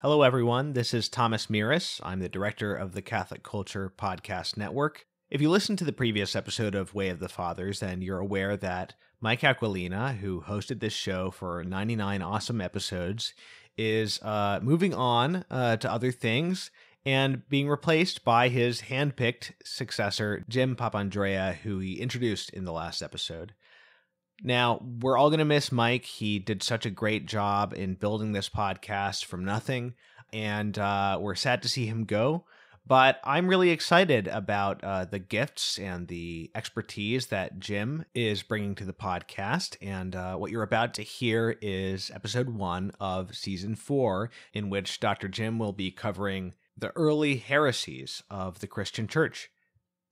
Hello, everyone. This is Thomas Mirus. I'm the director of the Catholic Culture Podcast Network. If you listened to the previous episode of Way of the Fathers, then you're aware that Mike Aquilina, who hosted this show for 99 awesome episodes, is moving on to other things and being replaced by his handpicked successor, Jim Papandrea, who he introduced in the last episode. Now, we're all going to miss Mike. He did such a great job in building this podcast from nothing, and we're sad to see him go. But I'm really excited about the gifts and the expertise that Jim is bringing to the podcast. And what you're about to hear is episode 1 of season 4, in which Dr. Jim will be covering the early heresies of the Christian Church.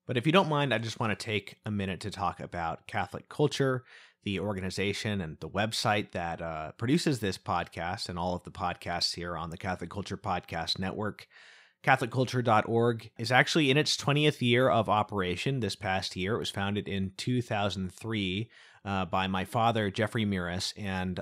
But if you don't mind, I just want to take a minute to talk about Catholic Culture, the organization and the website that produces this podcast and all of the podcasts here on the Catholic Culture Podcast Network. CatholicCulture.org is actually in its 20th year of operation this past year. It was founded in 2003 by my father, Jeffrey Miris, and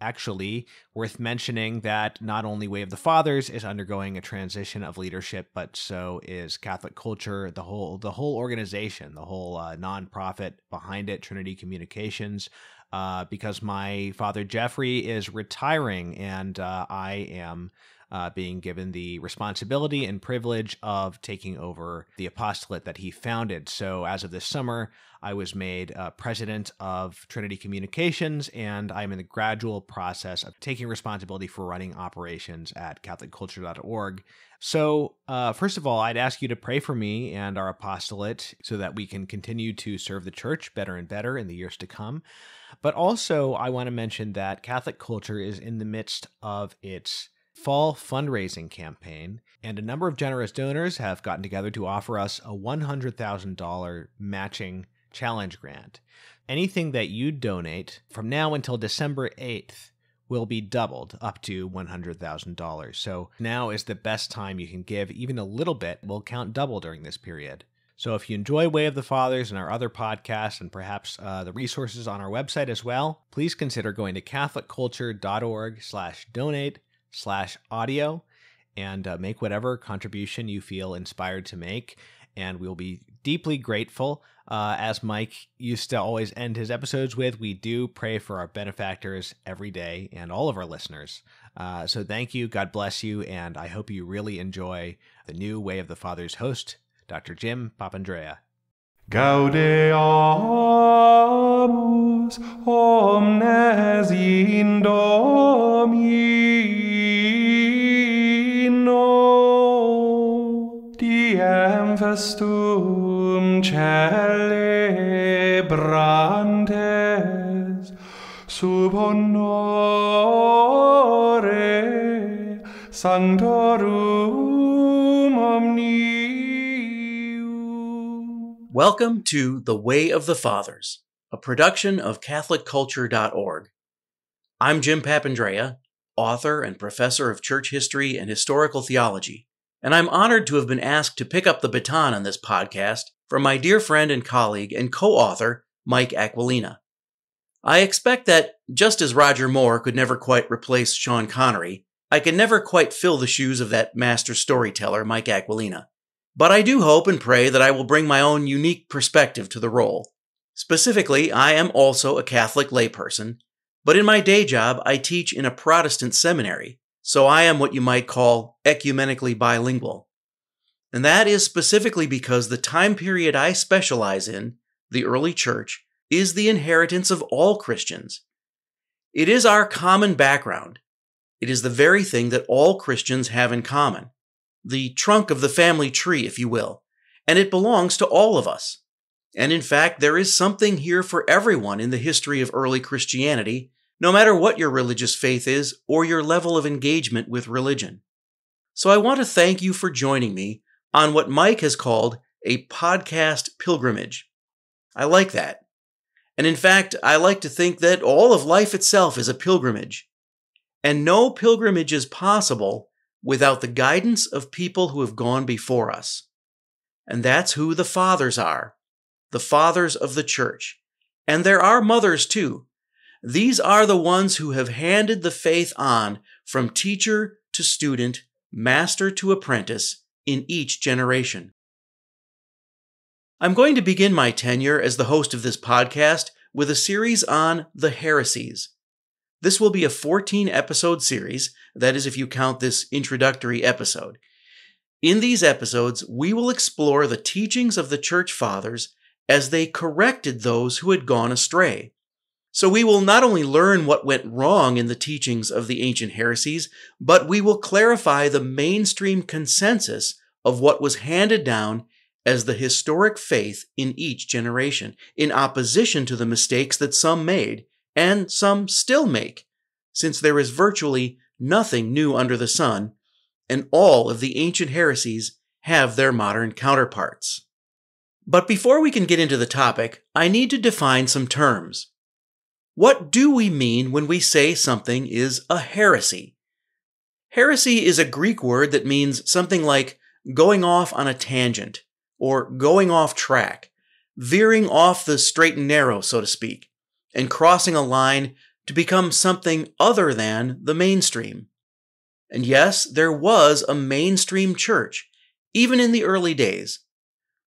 actually worth mentioning that not only Way of the Fathers is undergoing a transition of leadership, but so is Catholic Culture, the whole organization, the whole nonprofit behind it, Trinity Communications, because my father, Jeffrey, is retiring, and I am being given the responsibility and privilege of taking over the apostolate that he founded. So as of this summer, I was made president of Trinity Communications, and I'm in the gradual process of taking responsibility for running operations at CatholicCulture.org. So first of all, I'd ask you to pray for me and our apostolate so that we can continue to serve the church better and better in the years to come. But also, I want to mention that Catholic Culture is in the midst of its fall fundraising campaign, and a number of generous donors have gotten together to offer us a $100,000 matching challenge grant. Anything that you donate from now until December 8th will be doubled up to $100,000. So now is the best time you can give. Even a little bit will count double during this period. So if you enjoy Way of the Fathers and our other podcasts, and perhaps the resources on our website as well, please consider going to catholicculture.org/donate/audio and make whatever contribution you feel inspired to make, and we'll be deeply grateful. As Mike used to always end his episodes with, we do pray for our benefactors every day and all of our listeners. So thank you, God bless you, and I hope you really enjoy the new Way of the Fathers host, Dr. Jim Papandrea. Gaudeamus omnes in Domino, diem festum celebrantes sub honore sanctorum omni. Welcome to The Way of the Fathers, a production of CatholicCulture.org. I'm Jim Papandrea, author and professor of church history and historical theology, and I'm honored to have been asked to pick up the baton on this podcast from my dear friend and colleague and co-author, Mike Aquilina. I expect that, just as Roger Moore could never quite replace Sean Connery, I can never quite fill the shoes of that master storyteller, Mike Aquilina. But I do hope and pray that I will bring my own unique perspective to the role. Specifically, I am also a Catholic layperson, but in my day job, I teach in a Protestant seminary, so I am what you might call ecumenically bilingual. And that is specifically because the time period I specialize in, the early church, is the inheritance of all Christians. It is our common background. It is the very thing that all Christians have in common. The trunk of the family tree, if you will, and it belongs to all of us. And in fact, there is something here for everyone in the history of early Christianity, no matter what your religious faith is or your level of engagement with religion. So I want to thank you for joining me on what Mike has called a podcast pilgrimage. I like that. And in fact, I like to think that all of life itself is a pilgrimage. And no pilgrimage is possible without the guidance of people who have gone before us. And that's who the fathers are, the fathers of the church. And there are mothers too. These are the ones who have handed the faith on from teacher to student, master to apprentice in each generation. I'm going to begin my tenure as the host of this podcast with a series on the heresies. This will be a 14-episode series, that is if you count this introductory episode. In these episodes, we will explore the teachings of the Church Fathers as they corrected those who had gone astray. So we will not only learn what went wrong in the teachings of the ancient heresies, but we will clarify the mainstream consensus of what was handed down as the historic faith in each generation, in opposition to the mistakes that some made, and some still make, since there is virtually nothing new under the sun, and all of the ancient heresies have their modern counterparts. But before we can get into the topic, I need to define some terms. What do we mean when we say something is a heresy? Heresy is a Greek word that means something like going off on a tangent, or going off track, veering off the straight and narrow, so to speak, and crossing a line to become something other than the mainstream. And yes, there was a mainstream church, even in the early days.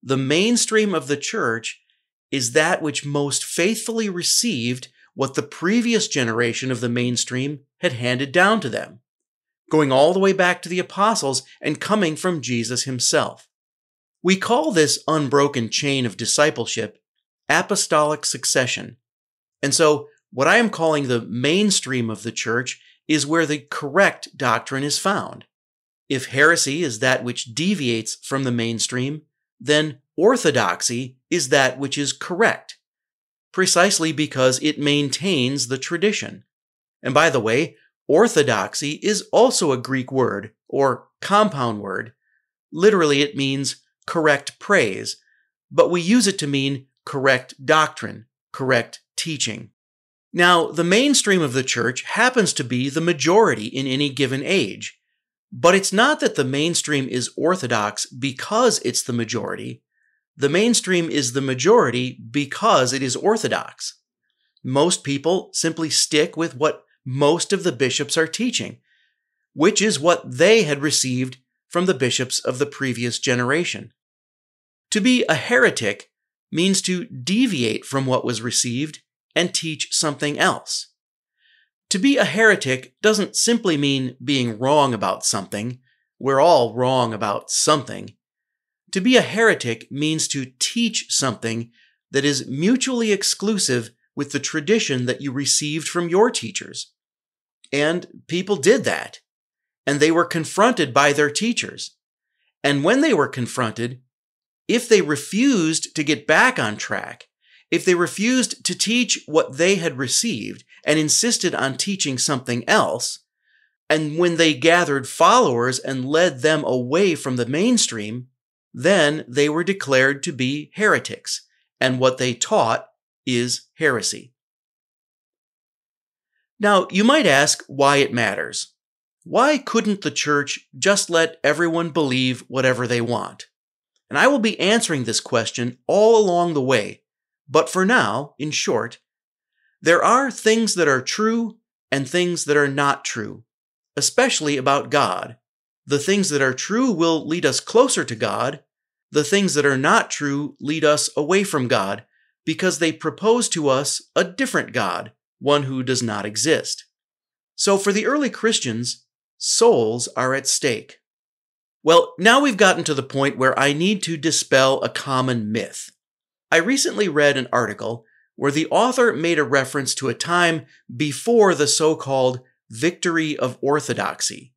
The mainstream of the church is that which most faithfully received what the previous generation of the mainstream had handed down to them, going all the way back to the apostles and coming from Jesus himself. We call this unbroken chain of discipleship apostolic succession. And so, what I am calling the mainstream of the church is where the correct doctrine is found. If heresy is that which deviates from the mainstream, then orthodoxy is that which is correct, precisely because it maintains the tradition. And by the way, orthodoxy is also a Greek word, or compound word. Literally, it means correct praise, but we use it to mean correct doctrine, correct teaching. Now, the mainstream of the church happens to be the majority in any given age, but it's not that the mainstream is orthodox because it's the majority. The mainstream is the majority because it is orthodox. Most people simply stick with what most of the bishops are teaching, which is what they had received from the bishops of the previous generation. To be a heretic means to deviate from what was received and teach something else. To be a heretic doesn't simply mean being wrong about something. We're all wrong about something. To be a heretic means to teach something that is mutually exclusive with the tradition that you received from your teachers. And people did that. And they were confronted by their teachers. And when they were confronted, if they refused to get back on track, if they refused to teach what they had received and insisted on teaching something else, and when they gathered followers and led them away from the mainstream, then they were declared to be heretics, and what they taught is heresy. Now, you might ask why it matters. Why couldn't the church just let everyone believe whatever they want? And I will be answering this question all along the way, but for now, in short, there are things that are true and things that are not true, especially about God. The things that are true will lead us closer to God. The things that are not true lead us away from God, because they propose to us a different God, one who does not exist. So for the early Christians, souls are at stake. Well, now we've gotten to the point where I need to dispel a common myth. I recently read an article where the author made a reference to a time before the so-called victory of orthodoxy,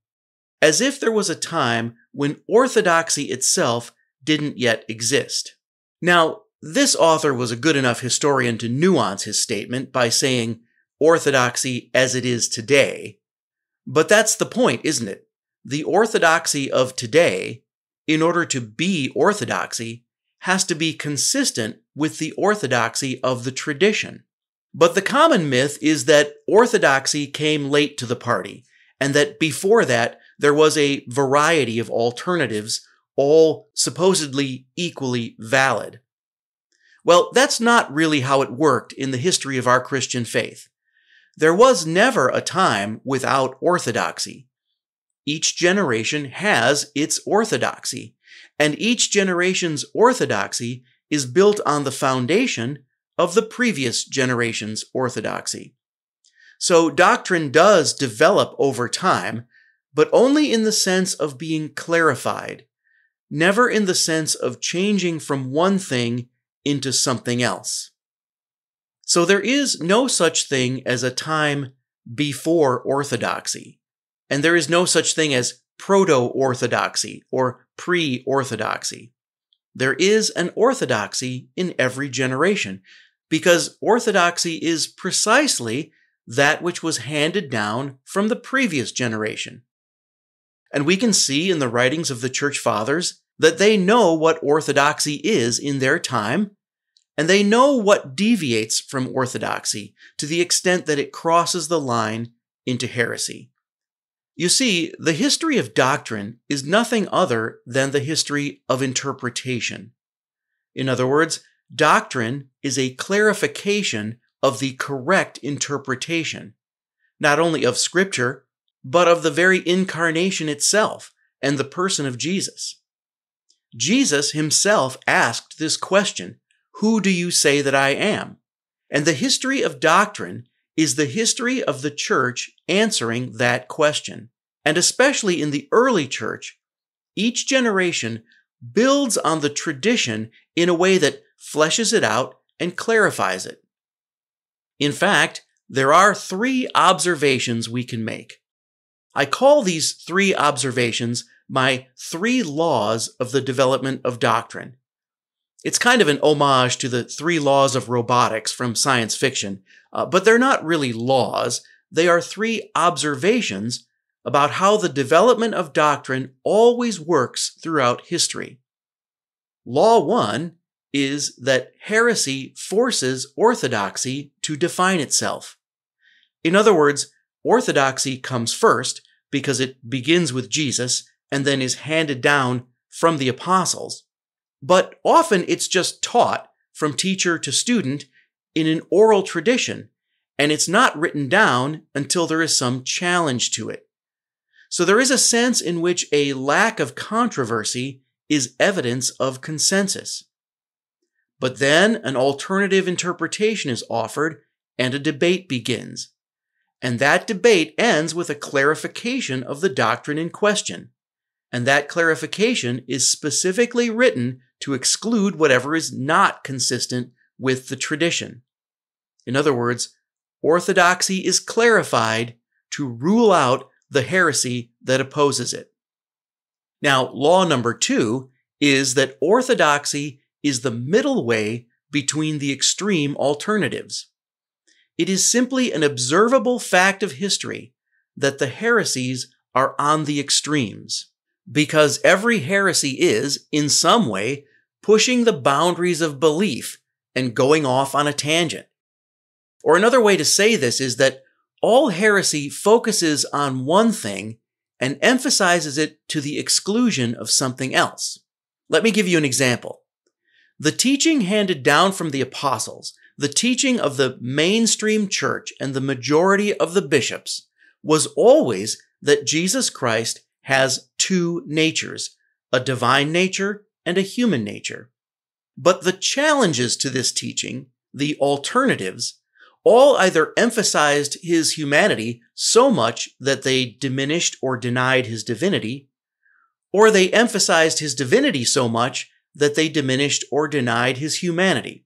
as if there was a time when orthodoxy itself didn't yet exist. Now, this author was a good enough historian to nuance his statement by saying orthodoxy as it is today. But that's the point, isn't it? The orthodoxy of today, in order to be orthodoxy, has to be consistent with the orthodoxy of the tradition. But the common myth is that orthodoxy came late to the party, and that before that, there was a variety of alternatives, all supposedly equally valid. Well, that's not really how it worked in the history of our Christian faith. There was never a time without orthodoxy. Each generation has its orthodoxy, and each generation's orthodoxy is built on the foundation of the previous generation's orthodoxy. So doctrine does develop over time, but only in the sense of being clarified, never in the sense of changing from one thing into something else. So there is no such thing as a time before orthodoxy, and there is no such thing as proto-orthodoxy or pre-orthodoxy. There is an orthodoxy in every generation, because orthodoxy is precisely that which was handed down from the previous generation. And we can see in the writings of the Church Fathers that they know what orthodoxy is in their time, and they know what deviates from orthodoxy to the extent that it crosses the line into heresy. You see, the history of doctrine is nothing other than the history of interpretation. In other words, doctrine is a clarification of the correct interpretation, not only of Scripture, but of the very incarnation itself and the person of Jesus. Jesus himself asked this question, "Who do you say that I am?" And the history of doctrine is the history of the church answering that question. And especially in the early church, each generation builds on the tradition in a way that fleshes it out and clarifies it. In fact, there are three observations we can make. I call these three observations my three laws of the development of doctrine. It's kind of an homage to the three laws of robotics from science fiction, but they're not really laws. They are three observations about how the development of doctrine always works throughout history. Law one is that heresy forces orthodoxy to define itself. In other words, orthodoxy comes first because it begins with Jesus and then is handed down from the apostles. But often it's just taught from teacher to student in an oral tradition, and it's not written down until there is some challenge to it. So there is a sense in which a lack of controversy is evidence of consensus. But then an alternative interpretation is offered and a debate begins. And that debate ends with a clarification of the doctrine in question. And that clarification is specifically written to exclude whatever is not consistent with the tradition. In other words, orthodoxy is clarified to rule out the heresy that opposes it. Now, law number two is that orthodoxy is the middle way between the extreme alternatives. It is simply an observable fact of history that the heresies are on the extremes, because every heresy is, in some way, pushing the boundaries of belief and going off on a tangent. Or another way to say this is that all heresy focuses on one thing and emphasizes it to the exclusion of something else. Let me give you an example. The teaching handed down from the apostles, the teaching of the mainstream church and the majority of the bishops, was always that Jesus Christ has two natures, a divine nature and a human nature. But the challenges to this teaching, the alternatives, all either emphasized his humanity so much that they diminished or denied his divinity, or they emphasized his divinity so much that they diminished or denied his humanity.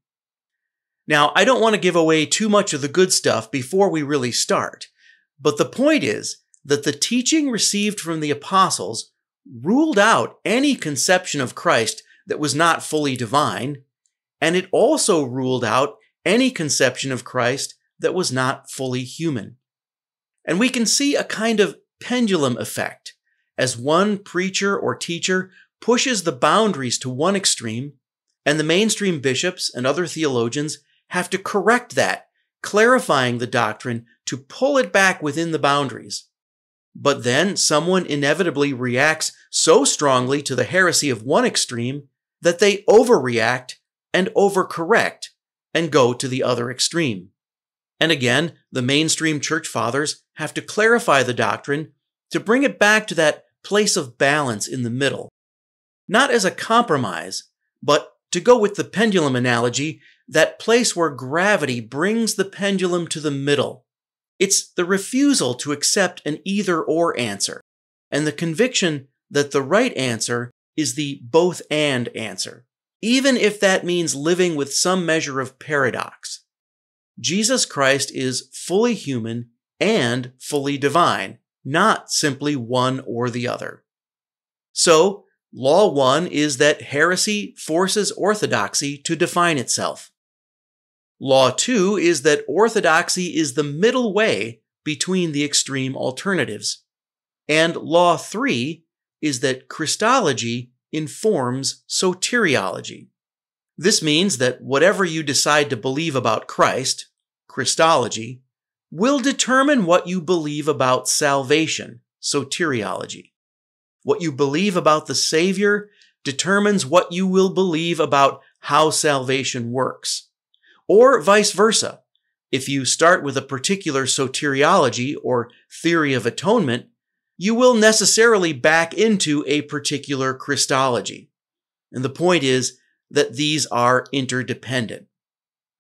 Now, I don't want to give away too much of the good stuff before we really start, but the point is that the teaching received from the apostles ruled out any conception of Christ that was not fully divine, and it also ruled out any conception of Christ that was not fully human. And we can see a kind of pendulum effect as one preacher or teacher pushes the boundaries to one extreme, and the mainstream bishops and other theologians have to correct that, clarifying the doctrine to pull it back within the boundaries. But then someone inevitably reacts so strongly to the heresy of one extreme that they overreact and overcorrect and go to the other extreme. And again, the mainstream church fathers have to clarify the doctrine to bring it back to that place of balance in the middle, not as a compromise, but to go with the pendulum analogy, that place where gravity brings the pendulum to the middle. It's the refusal to accept an either-or answer, and the conviction that the right answer is the both-and answer, even if that means living with some measure of paradox. Jesus Christ is fully human and fully divine, not simply one or the other. So, Law 1 is that heresy forces orthodoxy to define itself. Law 2 is that orthodoxy is the middle way between the extreme alternatives. And Law 3 is that Christology informs soteriology. This means that whatever you decide to believe about Christ, Christology, will determine what you believe about salvation, soteriology. What you believe about the Savior determines what you will believe about how salvation works. Or vice versa. If you start with a particular soteriology or theory of atonement, you will necessarily back into a particular Christology. And the point is that these are interdependent.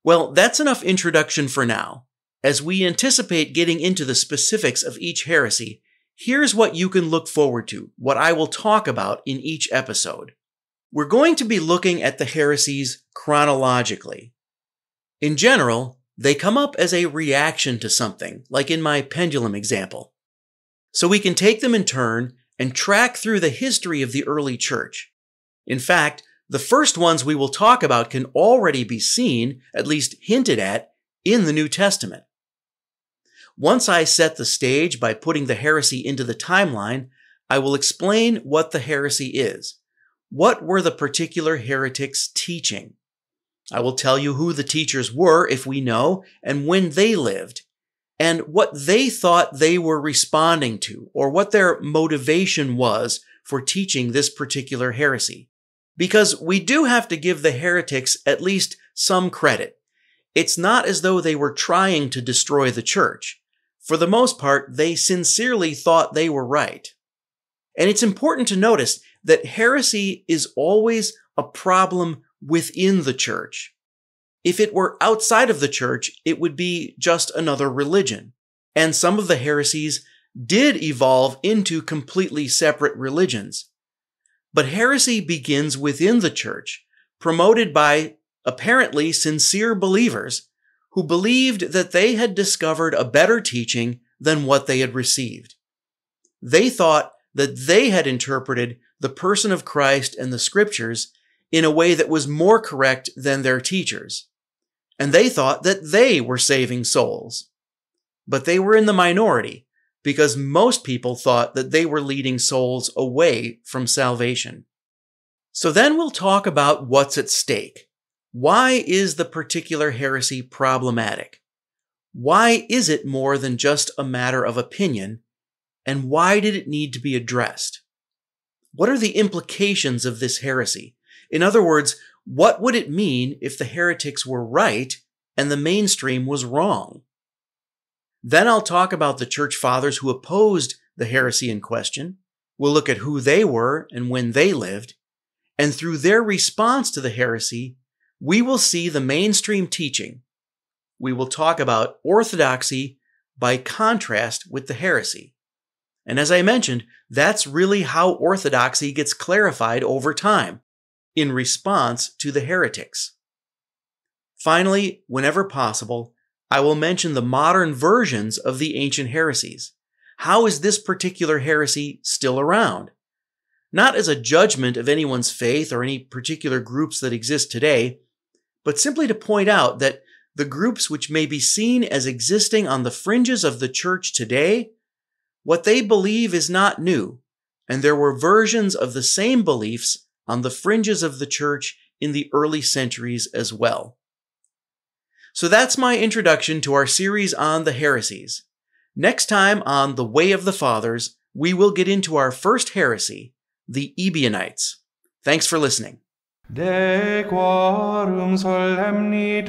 Well, that's enough introduction for now. As we anticipate getting into the specifics of each heresy, here's what you can look forward to, what I will talk about in each episode. We're going to be looking at the heresies chronologically. In general, they come up as a reaction to something, like in my pendulum example. So we can take them in turn and track through the history of the early church. In fact, the first ones we will talk about can already be seen, at least hinted at, in the New Testament. Once I set the stage by putting the heresy into the timeline, I will explain what the heresy is. What were the particular heretics teaching? I will tell you who the teachers were, if we know, and when they lived, and what they thought they were responding to, or what their motivation was for teaching this particular heresy. Because we do have to give the heretics at least some credit. It's not as though they were trying to destroy the church. For the most part, they sincerely thought they were right. And it's important to notice that heresy is always a problem within the church. If it were outside of the church, it would be just another religion. And some of the heresies did evolve into completely separate religions. But heresy begins within the church, promoted by apparently sincere believers who believed that they had discovered a better teaching than what they had received. They thought that they had interpreted the person of Christ and the scriptures in a way that was more correct than their teachers. And they thought that they were saving souls. But they were in the minority because most people thought that they were leading souls away from salvation. So then we'll talk about what's at stake. Why is the particular heresy problematic? Why is it more than just a matter of opinion? And why did it need to be addressed? What are the implications of this heresy? In other words, what would it mean if the heretics were right and the mainstream was wrong? Then I'll talk about the church fathers who opposed the heresy in question. We'll look at who they were and when they lived. And through their response to the heresy, we will see the mainstream teaching. We will talk about orthodoxy by contrast with the heresy. And as I mentioned, that's really how orthodoxy gets clarified over time, in response to the heretics. Finally, whenever possible, I will mention the modern versions of the ancient heresies. How is this particular heresy still around? Not as a judgment of anyone's faith or any particular groups that exist today, but simply to point out that the groups which may be seen as existing on the fringes of the church today, what they believe is not new, and there were versions of the same beliefs on the fringes of the church in the early centuries as well. So that's my introduction to our series on the heresies. Next time on The Way of the Fathers, we will get into our first heresy, the Ebionites. Thanks for listening. Dequorum solemnitate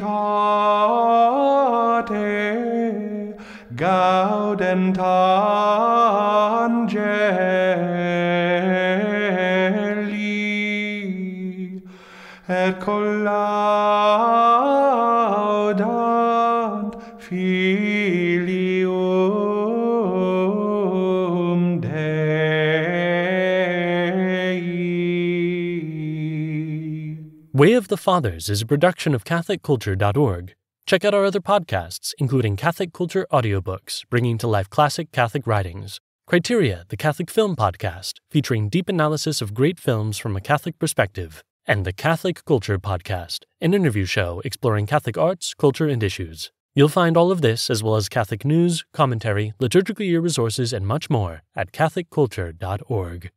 Gaudent angeli et collaudant filium Dei. Way of the Fathers is a production of CatholicCulture.org. Check out our other podcasts, including Catholic Culture Audiobooks, bringing to life classic Catholic writings, Criteria, the Catholic Film Podcast, featuring deep analysis of great films from a Catholic perspective, and the Catholic Culture Podcast, an interview show exploring Catholic arts, culture, and issues. You'll find all of this, as well as Catholic news, commentary, liturgical year resources, and much more at CatholicCulture.org.